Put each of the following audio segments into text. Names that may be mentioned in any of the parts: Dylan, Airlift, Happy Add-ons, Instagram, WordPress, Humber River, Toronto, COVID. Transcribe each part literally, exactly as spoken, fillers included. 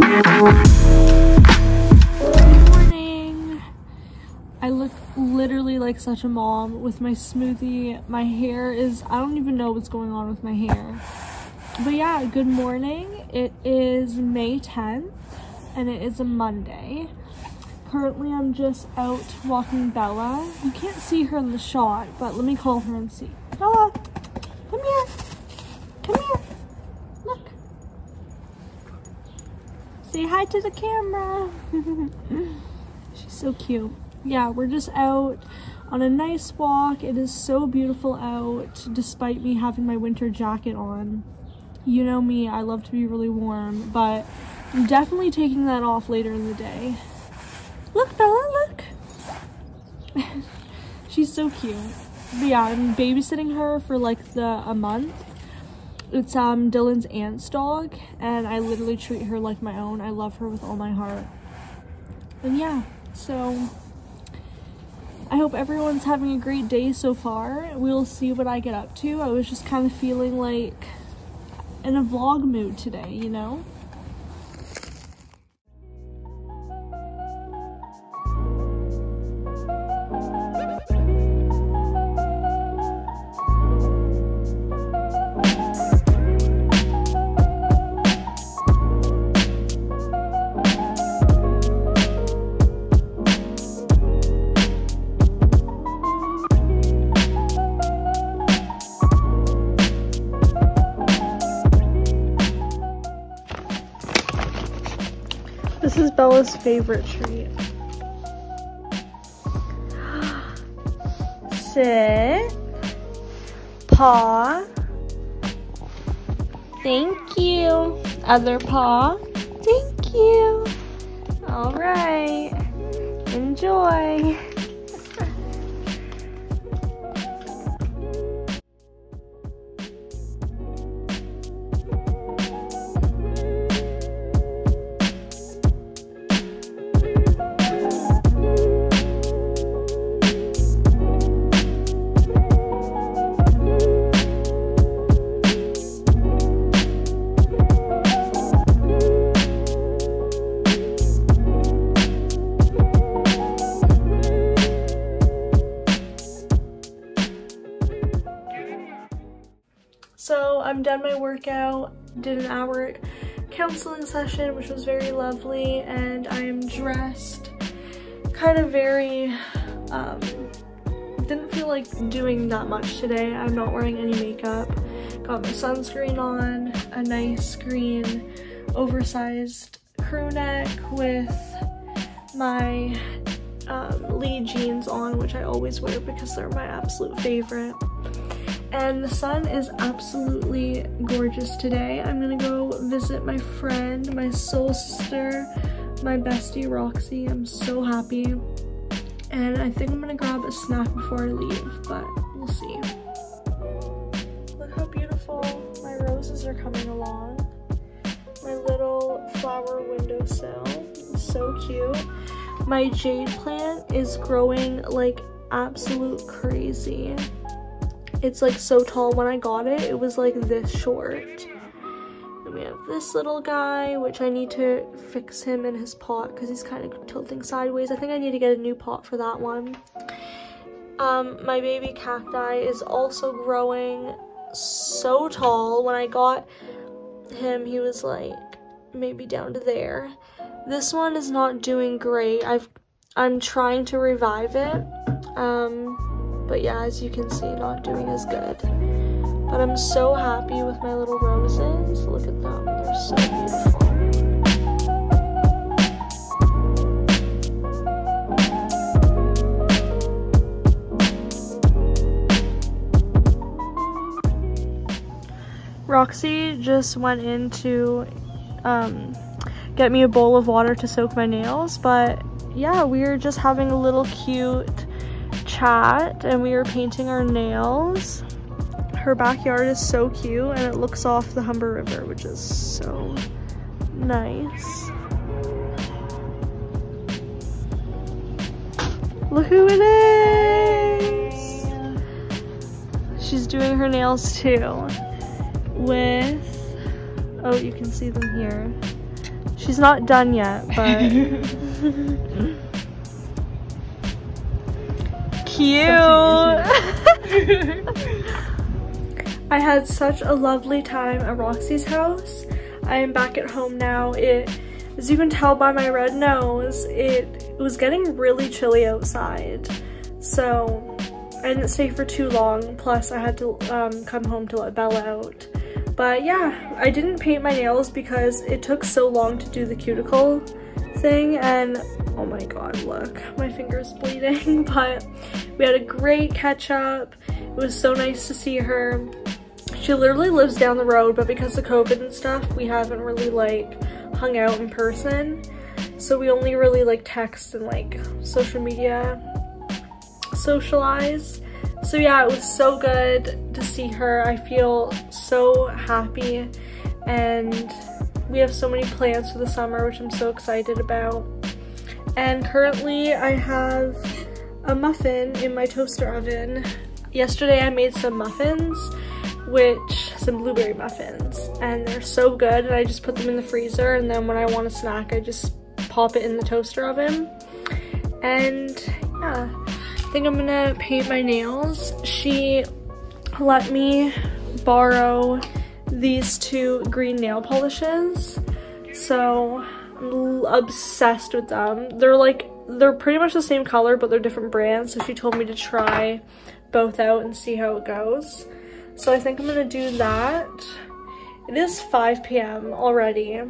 Good morning. I look literally like such a mom with my smoothie. My hair is, I don't even know what's going on with my hair. But yeah, good morning. It is May tenth and it is a Monday. Currently I'm just out walking Bella. You can't see her in the shot, but let me call her and see. Bella, come here. Come here. Look. Say hi to the camera. She's so cute. Yeah, we're just out on a nice walk. It is so beautiful out, despite me having my winter jacket on. You know me, I love to be really warm, but I'm definitely taking that off later in the day. Look, Bella, look. She's so cute. But yeah, I'm babysitting her for like the a month. It's um Dylan's aunt's dog, and I literally treat her like my own. I love her with all my heart. And yeah, so I hope everyone's having a great day so far. We'll see what I get up to. I was just kind of feeling like in a vlog mood today, you know? This is Bella's favorite treat. Sit. Paw. Thank you. Other paw. Thank you. All right. Enjoy. So I'm done my workout, did an hour counseling session, which was very lovely, and I am dressed kind of very, um, didn't feel like doing that much today. I'm not wearing any makeup. Got my sunscreen on, a nice green oversized crew neck with my um, Lee jeans on, which I always wear because they're my absolute favorite. And the sun is absolutely gorgeous today. I'm gonna go visit my friend, my soul sister, my bestie Roxy. I'm so happy. And I think I'm gonna grab a snack before I leave, but we'll see. Look how beautiful my roses are coming along. My little flower windowsill is so cute. My jade plant is growing like absolute crazy. It's like so tall. When I got it, it was like this short. And we have this little guy, which I need to fix him in his pot because he's kind of tilting sideways. I think I need to get a new pot for that one. Um, my baby cacti is also growing so tall. When I got him, he was like maybe down to there. This one is not doing great. I've, I'm trying to revive it. Um... But yeah, as you can see, not doing as good. But I'm so happy with my little roses. Look at them, they're so beautiful. Roxy just went in to um, get me a bowl of water to soak my nails. But yeah, we were just having a little cute chat and we were painting our nails. Her backyard is so cute and it looks off the Humber River, which is so nice. Look who it is! She's doing her nails too with, oh, you can see them here, She's not done yet, but cute. I had such a lovely time at Roxy's house. I am back at home now. It, as you can tell by my red nose, it, it was getting really chilly outside, so I didn't stay for too long. Plus, I had to um, come home to let Bella out. But yeah, I didn't paint my nails because it took so long to do the cuticle thing, and oh my god, look, my finger's bleeding. But we had a great catch up. It was so nice to see her. She literally lives down the road, but because of COVID and stuff, we haven't really like hung out in person. So we only really like text and like social media socialize. So yeah, it was so good to see her. I feel so happy, and we have so many plans for the summer, which I'm so excited about. And currently I have a muffin in my toaster oven. Yesterday I made some muffins, which, some blueberry muffins, and they're so good, and I just put them in the freezer, and then when I want a snack I just pop it in the toaster oven. And yeah, I think I'm gonna paint my nails. She let me borrow these two green nail polishes, so I'm obsessed with them. They're like, they're pretty much the same color, but they're different brands, so she told me to try both out and see how it goes. So I think I'm gonna do that. It is five p m already.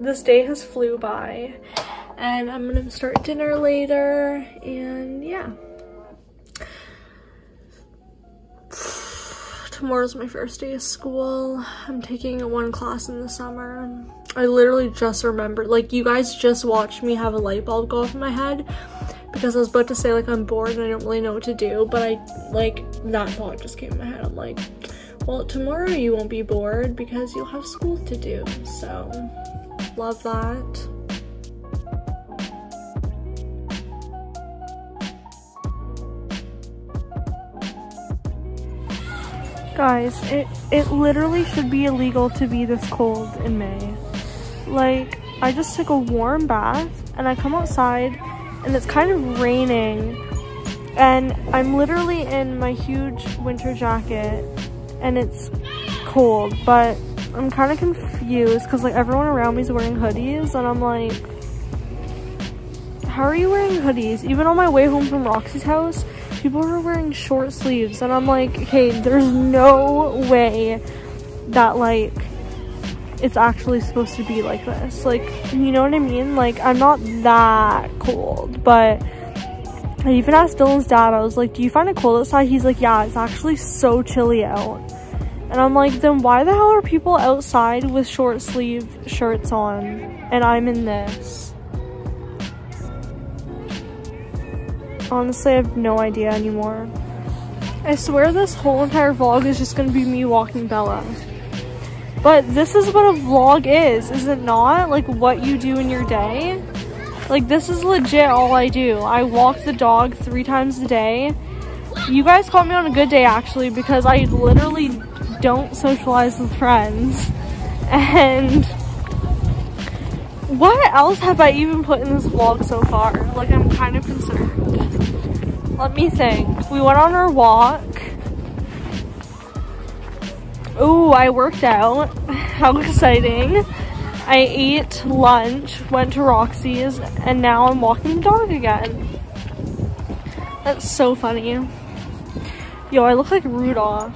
This day has flew by, and I'm gonna start dinner later, and yeah. Tomorrow's my first day of school. I'm taking one class in the summer. I literally just remembered, like, you guys just watched me have a light bulb go off in my head, because I was about to say, like, I'm bored and I don't really know what to do, but I, like, that thought just came in my head. I'm like, well, tomorrow you won't be bored because you'll have school to do, so love that. Guys, it, it literally should be illegal to be this cold in May. Like, I just took a warm bath and I come outside and it's kind of raining and I'm literally in my huge winter jacket and it's cold, but I'm kind of confused because like everyone around me is wearing hoodies and I'm like, how are you wearing hoodies? Even on my way home from Roxy's house, people are wearing short sleeves and I'm like, okay, there's no way that like it's actually supposed to be like this, like, you know what I mean? Like, I'm not that cold, but I even asked Dylan's dad, I was like, do you find it cold outside? He's like, yeah, it's actually so chilly out. And I'm like, then why the hell are people outside with short sleeve shirts on and I'm in this? Honestly, I have no idea anymore. I swear this whole entire vlog is just gonna be me walking Bella. But this is what a vlog is, is it not? Like, what you do in your day? Like, this is legit all I do. I walk the dog three times a day. You guys caught me on a good day, actually, because I literally don't socialize with friends. And what else have I even put in this vlog so far? Like, I'm kind of concerned. Let me think. We went on our walk. Ooh, I worked out. How exciting. I ate lunch, went to Roxy's, and now I'm walking the dog again. That's so funny. Yo, I look like Rudolph.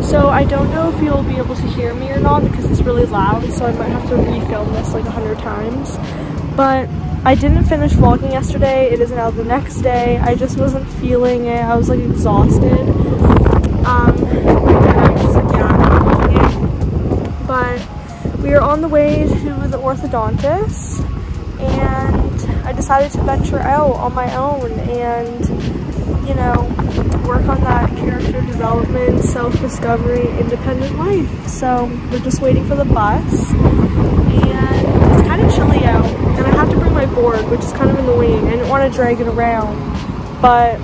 So I don't know if you'll be able to hear me or not because it's really loud, so I might have to refilm this like a hundred times. But I didn't finish vlogging yesterday. It is now the next day. I just wasn't feeling it. I was like exhausted. Um, and I was just like, yeah, I'm not vlogging. But we are on the way to the orthodontist, and I decided to venture out on my own and, you know, work on that character development, self-discovery, independent life. So we're just waiting for the bus, and it's kind of chilly out, and I have to bring my board, which is kind of annoying. I didn't want to drag it around, but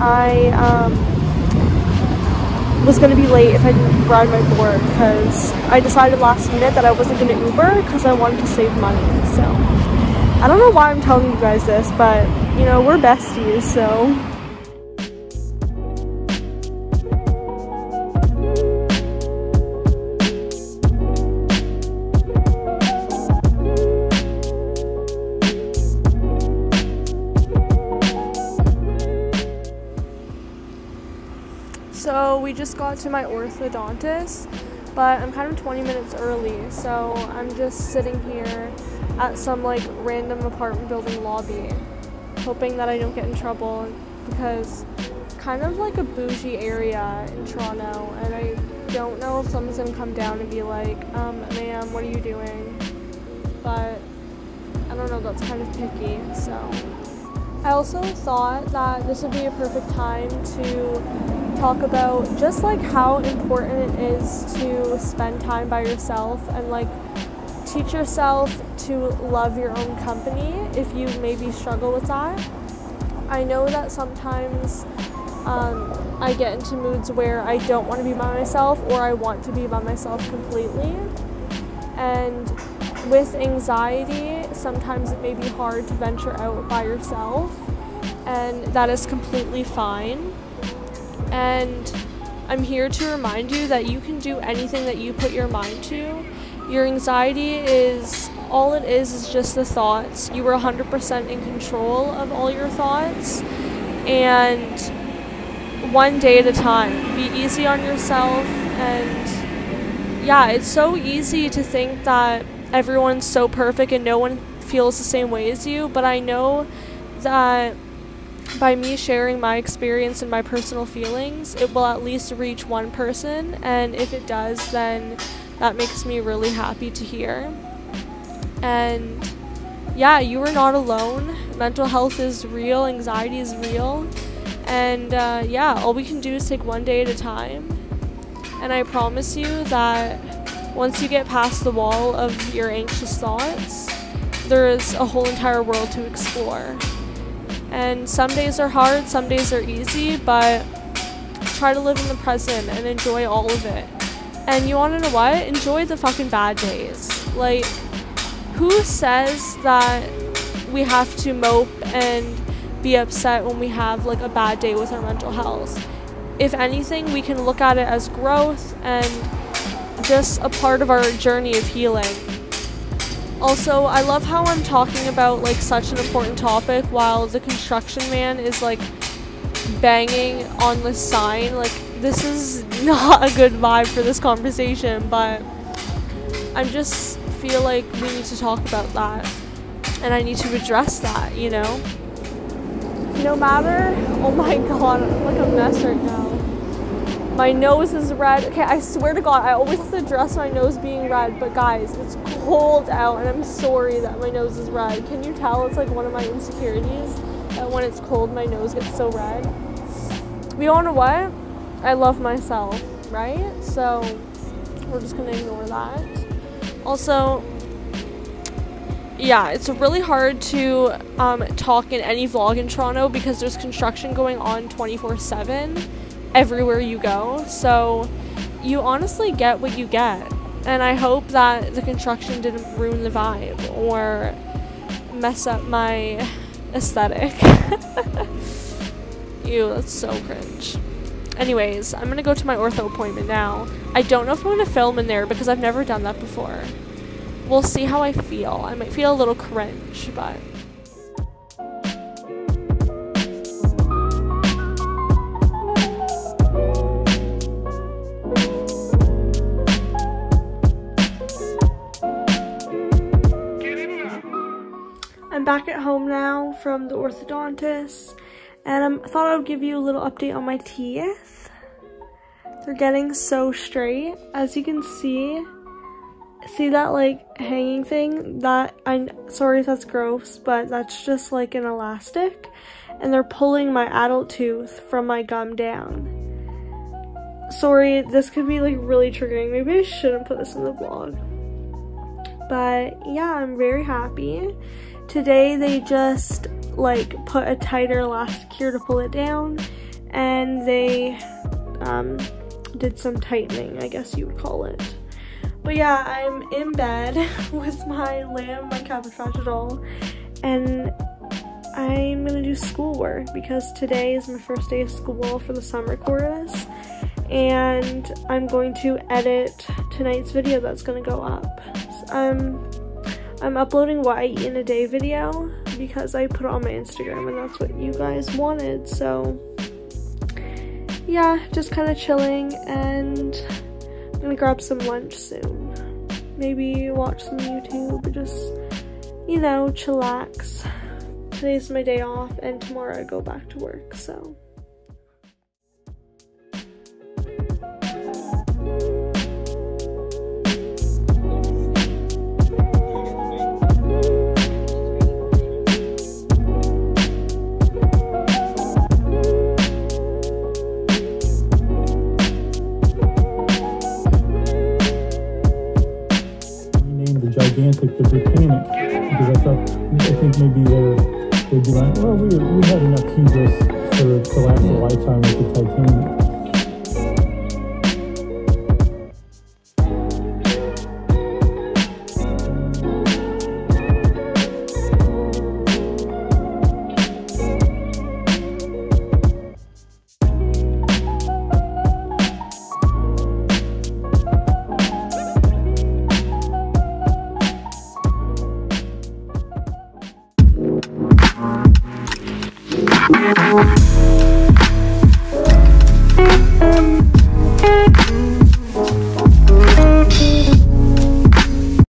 I um, was going to be late if I didn't ride my board, because I decided last minute that I wasn't going to Uber because I wanted to save money. So I don't know why I'm telling you guys this, but you know, we're besties, so. So we just got to my orthodontist, but I'm kind of twenty minutes early, so I'm just sitting here at some like random apartment building lobby, hoping that I don't get in trouble, because it's kind of like a bougie area in Toronto, and I don't know if someone's gonna come down and be like, um, ma'am, what are you doing? But I don't know, that's kind of picky, so. I also thought that this would be a perfect time to talk about just like how important it is to spend time by yourself and like teach yourself to love your own company if you maybe struggle with that. I know that sometimes um, I get into moods where I don't want to be by myself, or I want to be by myself completely. And with anxiety, sometimes it may be hard to venture out by yourself, and that is completely fine. And I'm here to remind you that you can do anything that you put your mind to. Your anxiety is, all it is is just the thoughts. You are one hundred percent in control of all your thoughts, and one day at a time. Be easy on yourself, and yeah, it's so easy to think that everyone's so perfect and no one feels the same way as you, but I know that by me sharing my experience and my personal feelings, it will at least reach one person, and if it does, then that makes me really happy to hear. And yeah, you are not alone. Mental health is real, anxiety is real, and uh, yeah, all we can do is take one day at a time. And I promise you that once you get past the wall of your anxious thoughts, there is a whole entire world to explore. And some days are hard, some days are easy, but try to live in the present and enjoy all of it. And you wanna know what? Enjoy the fucking bad days. Like, who says that we have to mope and be upset when we have like a bad day with our mental health? If anything, we can look at it as growth and just a part of our journey of healing. Also, I love how I'm talking about like such an important topic while the construction man is like banging on the sign. Like, this is not a good vibe for this conversation, but I just feel like we need to talk about that, and I need to address that, you know? No matter, oh my god, I'm like a mess right now. My nose is red. Okay, I swear to god, I always have to address my nose being red, but guys, it's cold out, and I'm sorry that my nose is red. Can you tell it's like one of my insecurities, that when it's cold, my nose gets so red? We all know what? I love myself, right? So we're just gonna ignore that. Also, yeah, it's really hard to um, talk in any vlog in Toronto because there's construction going on twenty-four seven everywhere you go. So you honestly get what you get. And I hope that the construction didn't ruin the vibe or mess up my aesthetic. Ew, that's so cringe. Anyways, I'm gonna go to my ortho appointment now. I don't know if I'm gonna film in there because I've never done that before. We'll see how I feel. I might feel a little cringe, but. back at home now from the orthodontist, and um, I thought I would give you a little update on my teeth. They're getting so straight. As you can see, see that like hanging thing? That, I'm sorry if that's gross, but that's just like an elastic, and they're pulling my adult tooth from my gum down. Sorry, this could be like really triggering. Maybe I shouldn't put this in the vlog. But yeah, I'm very happy. Today they just like put a tighter elastic here to pull it down, and they um, did some tightening, I guess you would call it. But yeah, I'm in bed with my lamb, my cabotage doll, and I'm gonna do schoolwork because today is my first day of school for the summer chorus, and I'm going to edit tonight's video that's gonna go up. Um, I'm uploading what I eat in a day video because I put it on my Instagram and that's what you guys wanted, so yeah, just kind of chilling, and I'm gonna grab some lunch soon. Maybe watch some YouTube, just, you know, chillax. Today's my day off, and tomorrow I go back to work, so. Gigantic, the volcanic, because I thought, I think maybe they were, they'd be like, well, we, we had enough hubris for to last a lifetime with the Titanic. We'll be right back.